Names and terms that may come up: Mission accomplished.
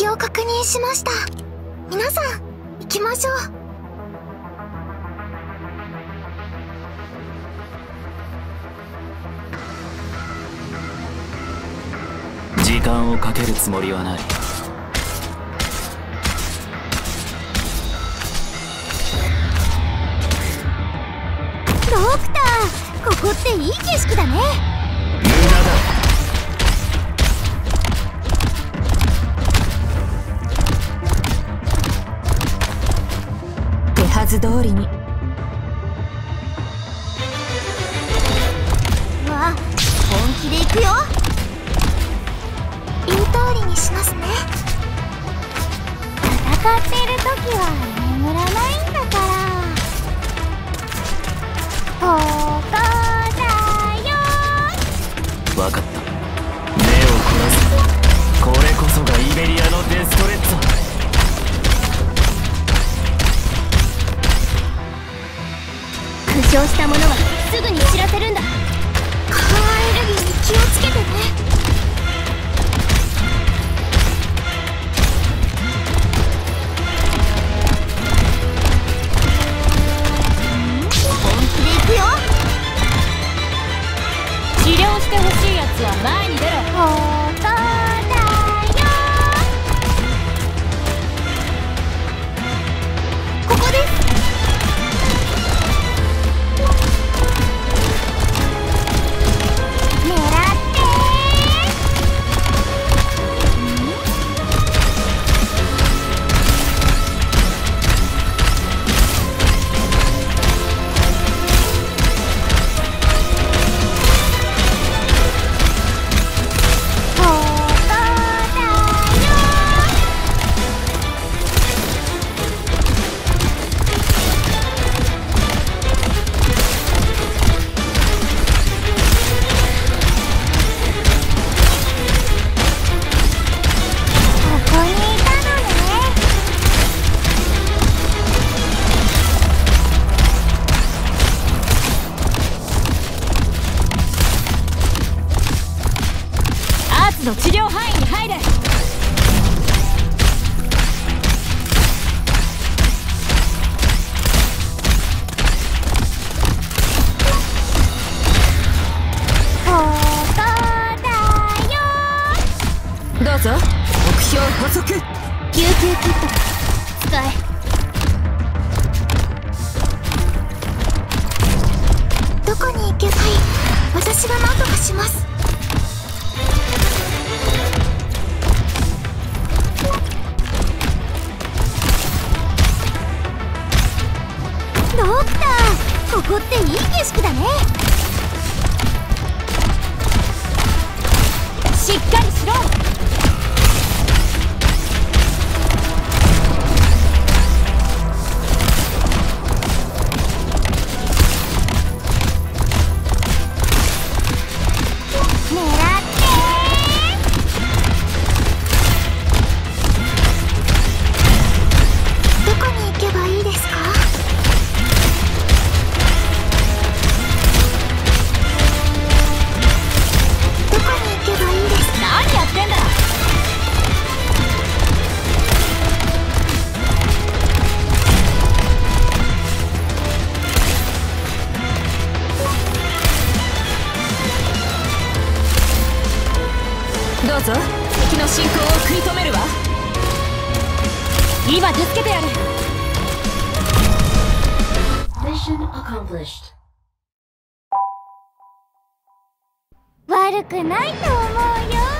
敵を確認しました。皆さん行きましょう。時間をかけるつもりはない。ドクター、ここっていい景色だね。みんなだ。図通りに。わあ、本気で行くよ。言う通りにしますね。戦っている時は眠らないんだから。ここだよ。分かった。目を凝らす。これこそがイベリアのデストレッツォ。負傷したものはすぐに知らせるんだ。カーアレルギーに気をつけてね。本気でいくよ。治療してほしいやつは前に出ろ。ほーかー。治療範囲に入れ。ここだよ。どうぞ。目標捕捉。救急キット使え。どこに行けばいい？私が何とかします。ドクター、ここっていい景色だね。しっかりしろ。狙って。どこに行けばいいですか？どうぞ。敵の進行を食い止めるわ。今助けてやる。Mission accomplished。悪くないと思うよ。